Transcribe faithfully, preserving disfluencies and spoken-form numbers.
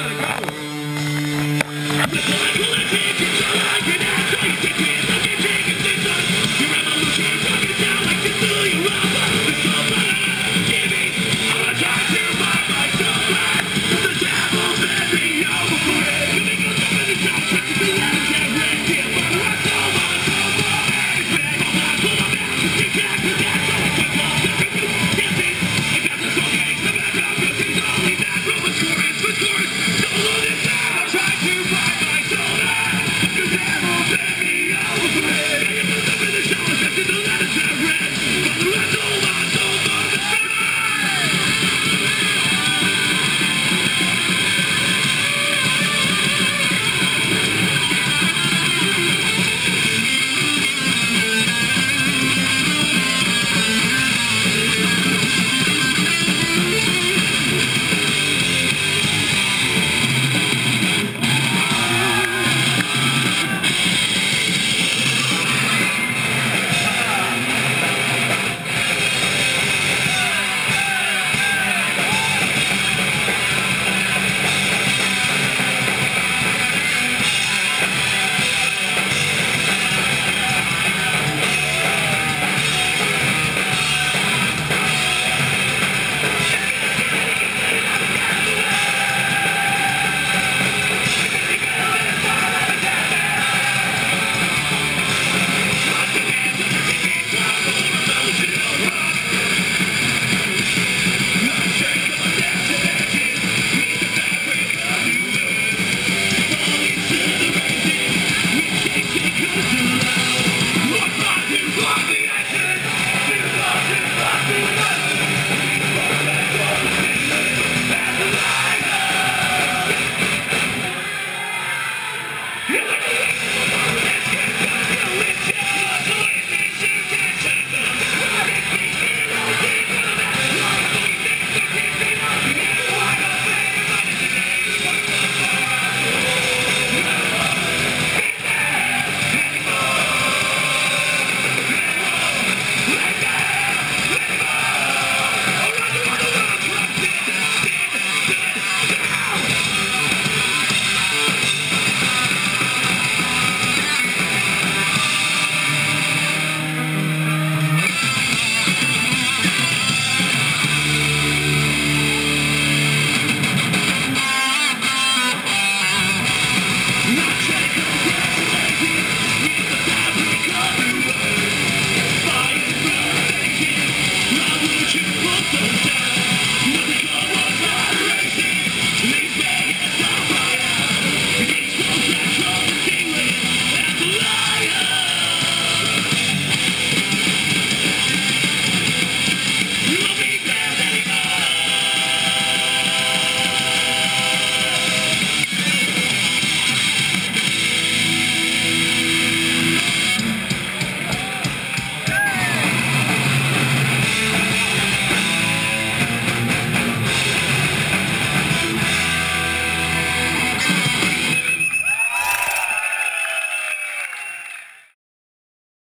gotta go.